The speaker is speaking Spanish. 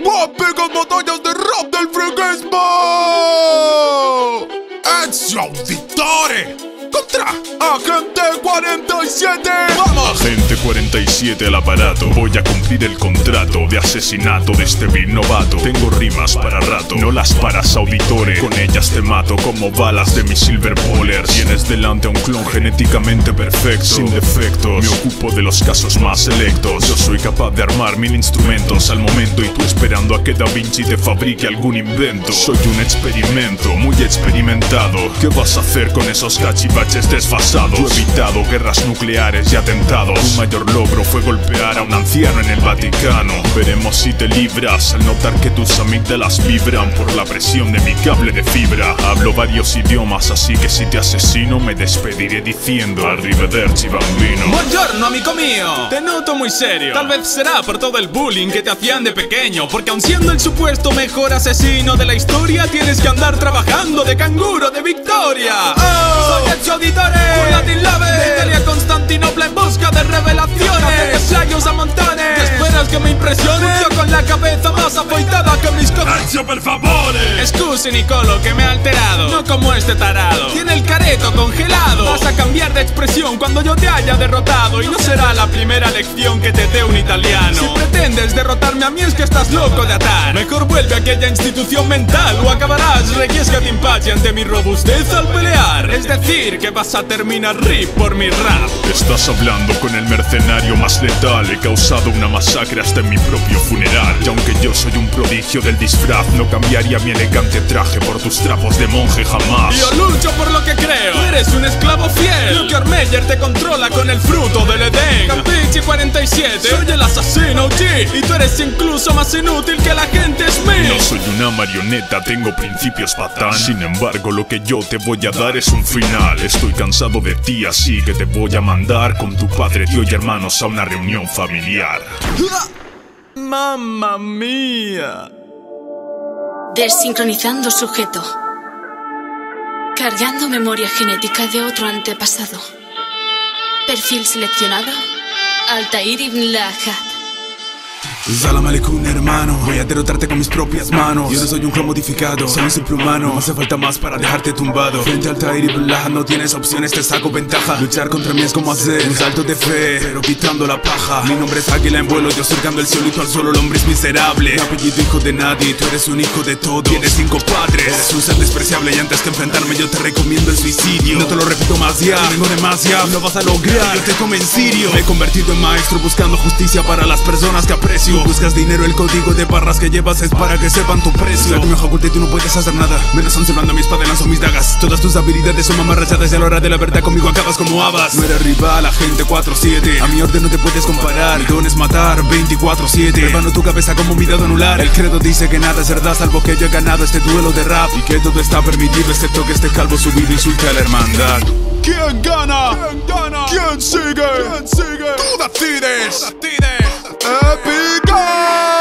¡Mápicas batallas de rap del freguesmo! ¡Ezio Auditore! ¡Contra Agente 47! ¡Vamos! Agente 47 al aparato. Voy a cumplir el contrato de asesinato de este vil novato. Tengo rimas para rato, no las paras, Auditore. Con ellas te mato como balas de mi silver bowler. Tienes delante a un clon genéticamente perfecto, sin defectos. Me ocupo de los casos más selectos. Yo soy capaz de armar 1000 instrumentos al momento, y tú esperando a que Da Vinci te fabrique algún invento. Soy un experimento, muy experimentado. ¿Qué vas a hacer con esos cachivaches desfasados? Yo he evitado guerras nucleares y atentados. Tu mayor logro fue golpear a un anciano en el Vaticano. Veremos si te libras al notar que tus amígdalas vibran por la presión de mi cable de fibra. Hablo varios idiomas, así que si te asesino me despediré diciendo arrivederci bambino. Buongiorno amico mío, te noto muy serio. Tal vez será por todo el bullying que te hacían de pequeño, porque aun siendo el supuesto mejor asesino de la historia, tienes que andar trabajando de canguro de Victoria. Oh, soy Ezio Auditore, un Latin Lover, de Italia a Constantinopla en busca de revelaciones. Ensayos a montones, ¿te esperas que me impresione? Yo con la cabeza más afeitada que mis cojones. ¡Ezio, per favore! Excusi Nicolo, que me ha alterado, no como este tarado. Tiene el careto congelado. Vas a cambiar de expresión cuando yo te haya derrotado, y no será la primera lección que te dé un italiano. Si pretendes derrotarme a mí es que estás loco de atar. Mejor vuelve a aquella institución mental o acabarás requiescat in pace ante mi robustez al pelear. Es decir, que vas a terminar RIP por mi rap. Estás hablando con el mercenario más letal. He causado una masacre hasta en mi propio funeral. Y aunque yo soy un prodigio del disfraz, no cambiaría mi elegante traje por tus trapos de monje jamás. Yo lucho por lo que creo, tú eres un esclavo fiel. Luke Meyer te controla con el fruto del Edén. Campichi 47, soy el asesino OG, y tú eres incluso más inútil que la gente Smith. No soy una marioneta, tengo principios patán. Sin embargo, lo que yo te voy a dar es un final. Estoy cansado de ti, así que te voy a mandar con tu padre, tío y hermanos a una reunión familiar. ¡Mamma mía! Desincronizando sujeto. Cargando memoria genética de otro antepasado. Perfil seleccionado: Altaïr Ibn-La'Ahad. Salam alaikum hermano, voy a derrotarte con mis propias manos. Yo no soy un clon modificado, soy un simple humano. No hace falta más para dejarte tumbado. Frente al Altaïr Ibn-La'Ahad no tienes opciones, te saco ventaja. Luchar contra mí es como hacer un salto de fe, pero quitando la paja. Mi nombre es águila en vuelo, yo surcando el cielo y tú al suelo. El hombre es miserable, mi apellido hijo de nadie. Tú eres un hijo de todo, tienes 5 padres. Eres un ser despreciable y antes que enfrentarme yo te recomiendo el suicidio. No te lo repito más ya, vengo de más ya, no vas a lograr, yo te come en sirio. Me he convertido en maestro buscando justicia para las personas que aprecio. Buscas dinero, el código de barras que llevas es para que sepan tu precio. La mejor oculta y tú no puedes hacer nada. Menos sonando mi espada, lanzo mis dagas. Todas tus habilidades son mamarrachadas y a la hora de la verdad conmigo acabas como habas. No eres rival, agente 47. A mi orden no te puedes comparar. Mi don es matar 24/7. Rebano tu cabeza como mi dedo anular. El credo dice que nada es verdad salvo que yo he ganado este duelo de rap, y que todo está permitido excepto que este calvo subido insulte a la hermandad. ¿Quién gana? ¿Quién gana? ¿Quién sigue? ¿Quién sigue? Tú decides. ¡Épica!